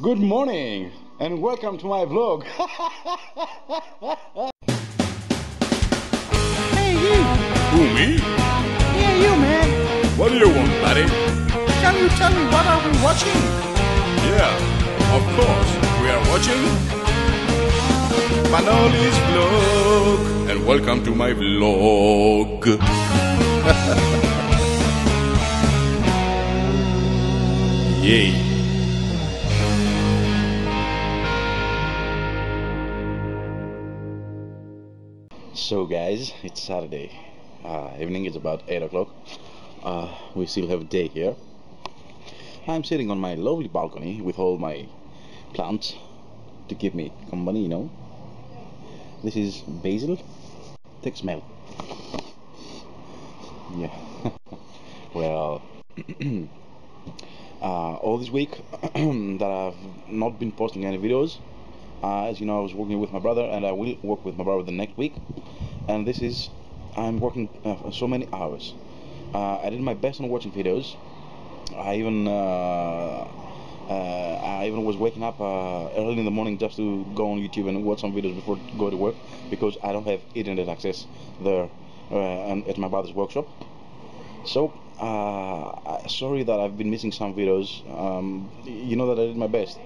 Good morning and welcome to my vlog. Hey you! Who, me? Yeah, you man! What do you want, buddy? Can you tell me what are we watching? Yeah, of course, we are watching Manolis vlog. And welcome to my vlog. Yay! So guys, it's Saturday evening, it's about 8 o'clock, we still have a day here. I'm sitting on my lovely balcony with all my plants to keep me company, you know. This is basil, thick smell. Yeah, well, all this week that I've not been posting any videos. As you know, I was working with my brother, and I will work with my brother the next week. And this is, I'm working for so many hours. I did my best on watching videos. I even was waking up early in the morning just to go on YouTube and watch some videos before to go to work, because I don't have internet access there at my brother's workshop. So sorry that I've been missing some videos. You know that I did my best.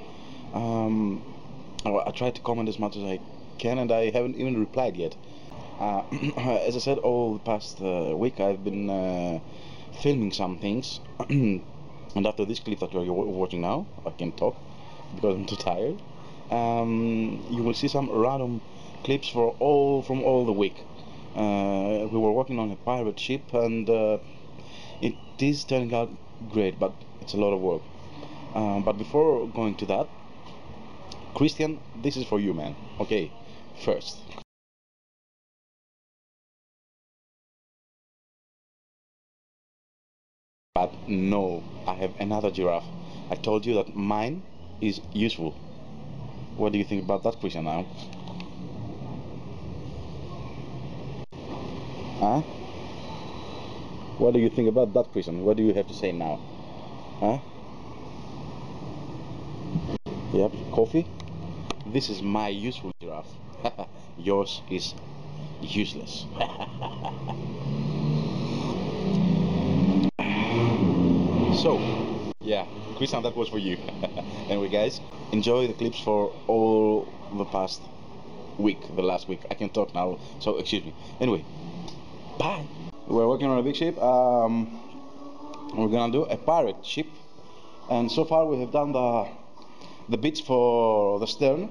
I tried to comment as much as I can, and I haven't even replied yet. As I said, all the past week I've been filming some things, and after this clip that you're watching now, I can't talk because I'm too tired. You will see some random clips from all the week. We were working on a pirate ship, and it is turning out great, but it's a lot of work. But before going to that, Christian, this is for you, man. Okay, first. But no, I have another giraffe. I told you that mine is useful. What do you think about that, Christian, now? Huh? What do you think about that, Christian? What do you have to say now? Huh? Yep, coffee. This is my useful giraffe. Yours is useless. So, yeah, Christian, that was for you. Anyway, guys, enjoy the clips for all the past week, the last week. I can talk now, so excuse me. Anyway, bye. We're working on a big ship. We're gonna do a pirate ship, and so far we have done the bits for the stern.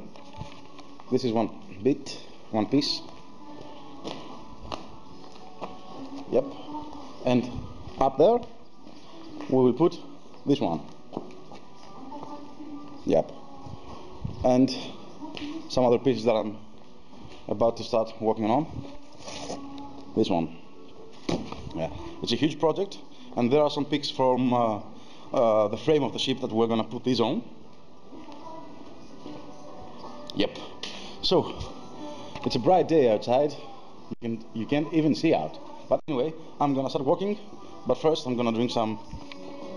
This is one bit, one piece. Yep. And up there we will put this one. Yep. And some other pieces that I'm about to start working on. This one. Yeah. It's a huge project, and there are some pics from the frame of the ship that we're gonna put these on. Yep. So it's a bright day outside. You can't even see out. But anyway, I'm gonna start walking. But first, I'm gonna drink some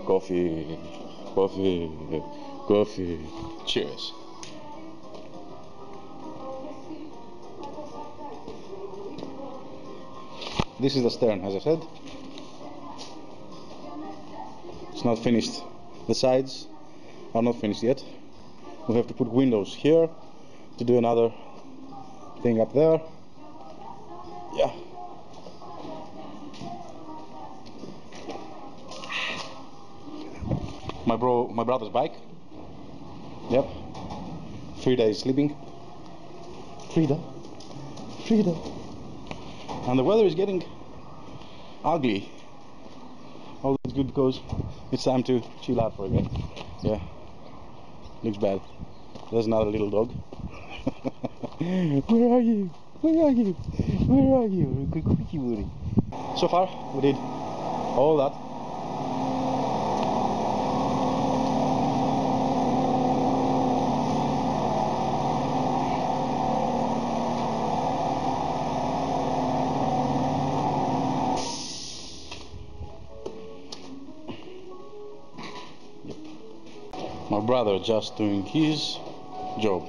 coffee. Coffee. Cheers. This is the stern, as I said. It's not finished. The sides are not finished yet. We have to put windows here, to do another thing up there. Yeah. My brother's bike. Yep. Frida is sleeping. Frida. And the weather is getting ugly. Although it's good because it's time to chill out for a bit. Yeah. Looks bad. There's another little dog. Where are you? Where are you? Where are you? So far, we did all that. My brother just doing his job,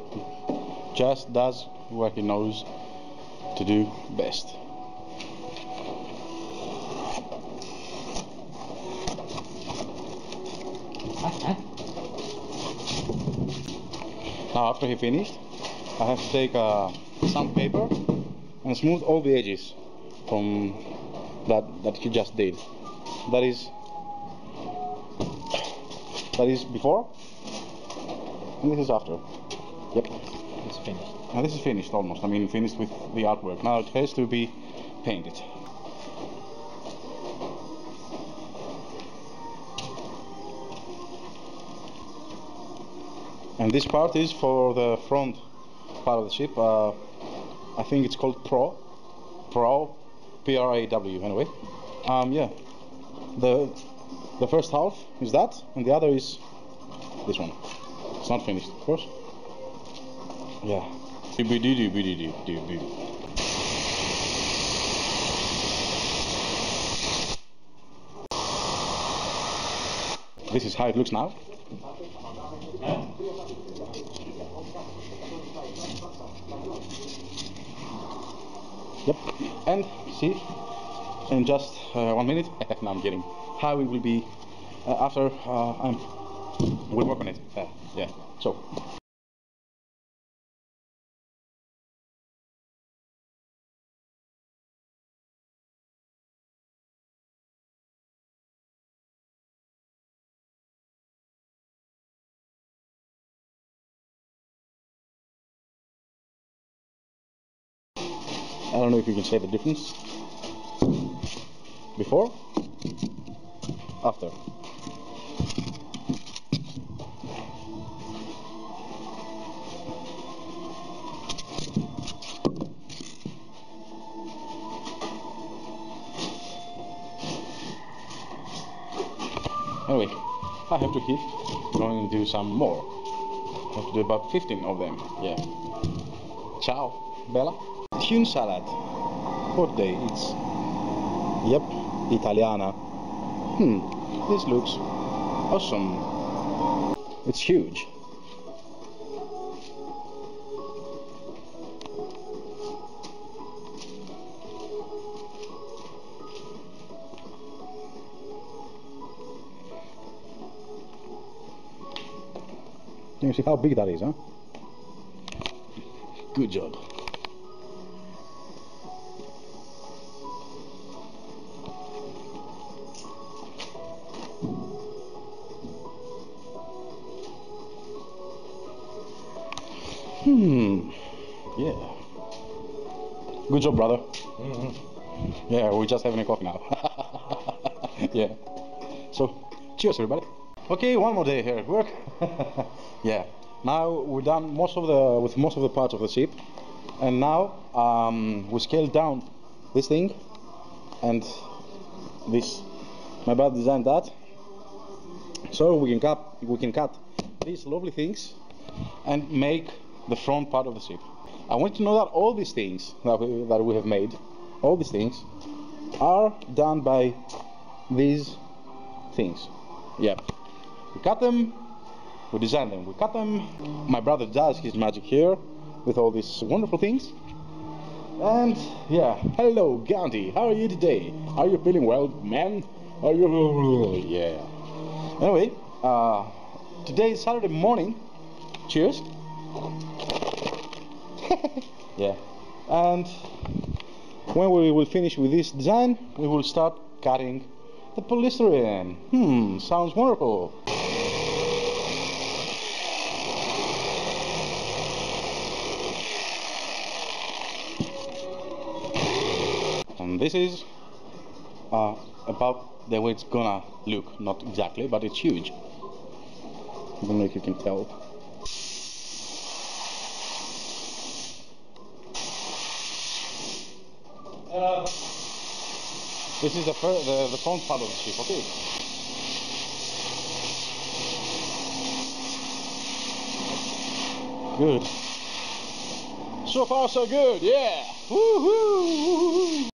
just does what he knows to do best. Now after he finished, I have to take sandpaper and smooth all the edges from that he just did. That is before, and this is after. Yep. It's finished. Now this is finished almost. I mean, finished with the artwork. Now it has to be painted. And this part is for the front part of the ship. I think it's called prow, P-R-A-W. Anyway, yeah. The first half is that, and the other is this one. It's not finished, of course. Yeah. This is how it looks now. Yep, and see, in just 1 minute, now I'm kidding, how it will be after we'll work on it, yeah, so. I don't know if you can see the difference before, after. Anyway, I have to keep going and do some more. I have to do about 15 of them. Yeah. Ciao, Bella. Tune salad. What day? It's... Yep, Italiana. This looks awesome. It's huge. You see how big that is, huh? Good job. Yeah. Good job, brother. Yeah, we're just having a coffee now. Yeah. So, cheers, everybody. Okay, one more day here at work. Yeah. Now we're done with most of the parts of the ship, and now we scaled down this thing and this. My brother designed that, so we can cut these lovely things and make the front part of the ship. I want you to know that all these things that we have made, all these things, are done by these things. Yeah. We cut them, we design them, we cut them. My brother does his magic here with all these wonderful things. And yeah, hello Gandhi, how are you today? Are you feeling well, man? Are you? Yeah. Anyway, today is Saturday morning. Cheers. Yeah, and when we will finish with this design, we will start cutting the polystyrene. Sounds wonderful. And this is about the way it's gonna look, not exactly, but it's huge. I don't know if you can tell. This is the front part of the ship, okay? Good. So far so good, yeah! Woohoo!